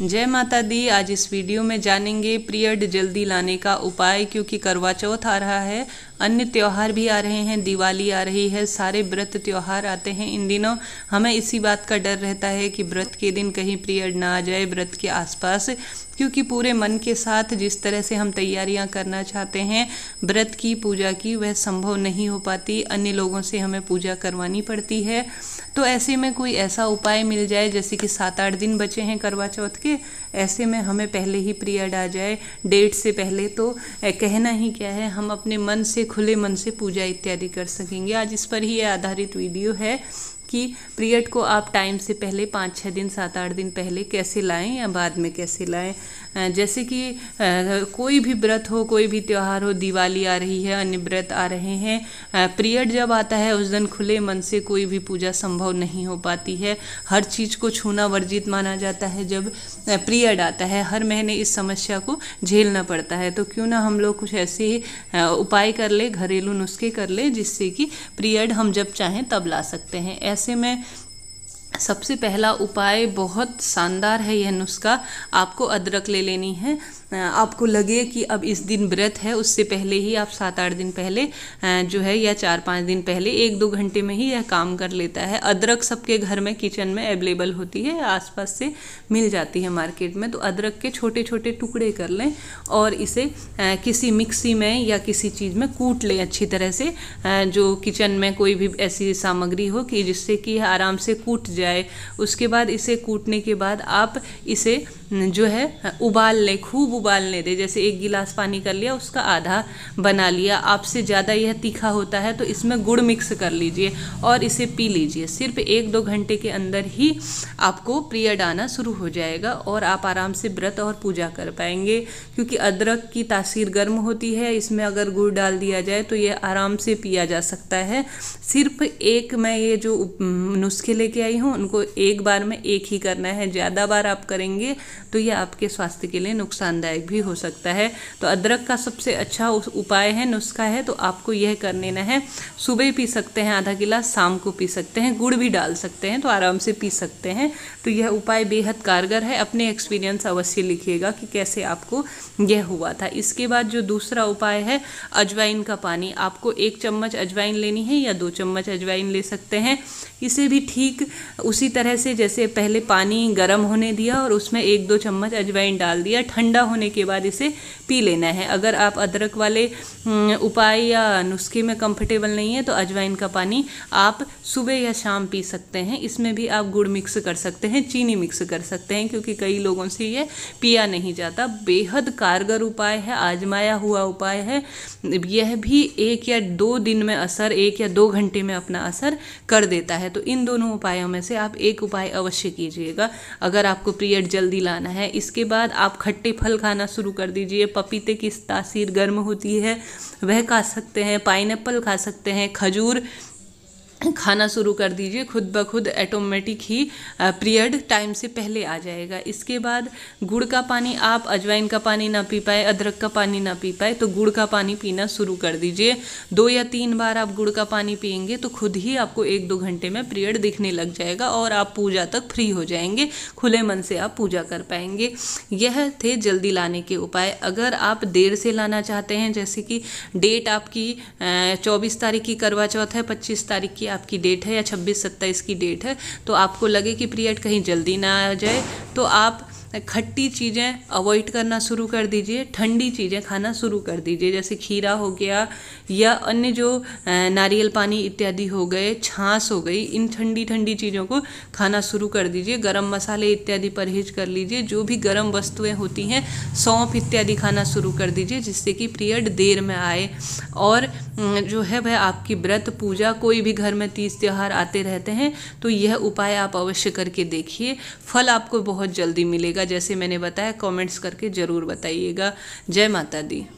जय माता दी। आज इस वीडियो में जानेंगे पीरियड जल्दी लाने का उपाय, क्योंकि करवा चौथ आ रहा है, अन्य त्यौहार भी आ रहे हैं, दिवाली आ रही है, सारे व्रत त्यौहार आते हैं। इन दिनों हमें इसी बात का डर रहता है कि व्रत के दिन कहीं पीरियड ना आ जाए, व्रत के आसपास, क्योंकि पूरे मन के साथ जिस तरह से हम तैयारियां करना चाहते हैं व्रत की, पूजा की, वह संभव नहीं हो पाती। अन्य लोगों से हमें पूजा करवानी पड़ती है। तो ऐसे में कोई ऐसा उपाय मिल जाए, जैसे कि 7-8 दिन बचे हैं करवा चौथ के, ऐसे में हमें पहले ही पीरियड आ जाए डेट से पहले, तो कहना ही क्या है, हम अपने मन से, खुले मन से पूजा इत्यादि कर सकेंगे। आज इस पर ही यह आधारित वीडियो है कि पीरियड को आप टाइम से पहले 5-6 दिन, 7-8 दिन पहले कैसे लाएं या बाद में कैसे लाएं। जैसे कि कोई भी व्रत हो, कोई भी त्यौहार हो, दिवाली आ रही है, अन्य व्रत आ रहे हैं, पीरियड जब आता है उस दिन खुले मन से कोई भी पूजा संभव नहीं हो पाती है। हर चीज़ को छूना वर्जित माना जाता है। जब पीरियड आता है हर महीने इस समस्या को झेलना पड़ता है। तो क्यों ना हम लोग कुछ ऐसे उपाय कर ले, घरेलू नुस्खे कर ले, जिससे कि पीरियड हम जब चाहें तब ला सकते हैं। ऐसे में सबसे पहला उपाय बहुत शानदार है यह नुस्खा। आपको अदरक ले लेनी है। आपको लगे कि अब इस दिन व्रत है, उससे पहले ही आप 7-8 दिन पहले जो है, या 4-5 दिन पहले, 1-2 घंटे में ही यह काम कर लेता है। अदरक सबके घर में, किचन में अवेलेबल होती है, आसपास से मिल जाती है मार्केट में। तो अदरक के छोटे छोटे टुकड़े कर लें और इसे किसी मिक्सी में या किसी चीज़ में कूट लें अच्छी तरह से। जो किचन में कोई भी ऐसी सामग्री हो कि जिससे कि यह आराम से कूट जाए। उसके बाद इसे कूटने के बाद आप इसे जो है उबाल लें, खूब उबालने दें। जैसे 1 गिलास पानी कर लिया, उसका आधा बना लिया। आपसे ज़्यादा यह तीखा होता है तो इसमें गुड़ मिक्स कर लीजिए और इसे पी लीजिए। सिर्फ 1-2 घंटे के अंदर ही आपको पीरियड आना शुरू हो जाएगा और आप आराम से व्रत और पूजा कर पाएंगे, क्योंकि अदरक की तासीर गर्म होती है। इसमें अगर गुड़ डाल दिया जाए तो यह आराम से पिया जा सकता है। सिर्फ एक, मैं ये जो नुस्खे लेके आई हूँ उनको एक बार में एक ही करना है। ज़्यादा बार आप करेंगे तो यह आपके स्वास्थ्य के लिए नुकसानदायक भी हो सकता है। तो अदरक का सबसे अच्छा उपाय है, नुस्खा है, तो आपको यह कर लेना है। सुबह पी सकते हैं आधा गिलास, शाम को पी सकते हैं, गुड़ भी डाल सकते हैं, तो आराम से पी सकते हैं। तो यह उपाय बेहद कारगर है। अपने एक्सपीरियंस अवश्य लिखिएगा कि कैसे आपको यह हुआ था। इसके बाद जो दूसरा उपाय है, अजवाइन का पानी। आपको 1 चम्मच अजवाइन लेनी है या 2 चम्मच अजवाइन ले सकते हैं। इसे भी ठीक उसी तरह से जैसे पहले पानी गर्म होने दिया और उसमें 1-2 चम्मच अजवाइन डाल दिया। ठंडा होने के बाद इसे पी लेना है। अगर आप अदरक वाले उपाय या नुस्खे में कंफर्टेबल नहीं है तो अजवाइन का पानी आप सुबह या शाम पी सकते हैं। इसमें भी आप गुड़ मिक्स कर सकते हैं, चीनी मिक्स कर सकते हैं, क्योंकि कई लोगों से ये पिया नहीं जाता। बेहद कारगर उपाय है, आजमाया हुआ उपाय है। यह भी 1 या 2 दिन में असर, 1 या 2 घंटे में अपना असर कर देता है। तो इन दोनों उपायों में से आप एक उपाय अवश्य कीजिएगा अगर आपको पीरियड जल्दी लाना है। इसके बाद आप खट्टे फल खाना शुरू कर दीजिए। पपीते की तासीर गर्म होती है, वह खा सकते हैं, पाइनएप्पल खा सकते हैं, खजूर खाना शुरू कर दीजिए। खुद ब खुद ऑटोमेटिक ही पीरियड टाइम से पहले आ जाएगा। इसके बाद गुड़ का पानी, आप अजवाइन का पानी ना पी पाए, अदरक का पानी ना पी पाए, तो गुड़ का पानी पीना शुरू कर दीजिए। 2 या 3 बार आप गुड़ का पानी पियेंगे तो खुद ही आपको 1-2 घंटे में पीरियड दिखने लग जाएगा और आप पूजा तक फ्री हो जाएंगे। खुले मन से आप पूजा कर पाएंगे। यह थे जल्दी लाने के उपाय। अगर आप देर से लाना चाहते हैं, जैसे कि डेट आपकी 24 तारीख की करवा चौथ है, 25 तारीख की आपकी डेट है या 26-27 की डेट है, तो आपको लगे कि पीरियड कहीं जल्दी ना आ जाए, तो आप खट्टी चीज़ें अवॉइड करना शुरू कर दीजिए, ठंडी चीज़ें खाना शुरू कर दीजिए। जैसे खीरा हो गया या अन्य जो नारियल पानी इत्यादि हो गए, छाछ हो गई, इन ठंडी ठंडी चीज़ों को खाना शुरू कर दीजिए। गरम मसाले इत्यादि परहेज कर लीजिए। जो भी गरम वस्तुएं होती हैं, सौंफ इत्यादि खाना शुरू कर दीजिए, जिससे कि पीरियड देर में आए और जो है वह आपकी व्रत, पूजा, कोई भी घर में तीज त्यौहार आते रहते हैं। तो यह उपाय आप अवश्य करके देखिए। फल आपको बहुत जल्दी मिलेगा, जैसे मैंने बताया। कमेंट्स करके ज़रूर बताइएगा। जय माता दी।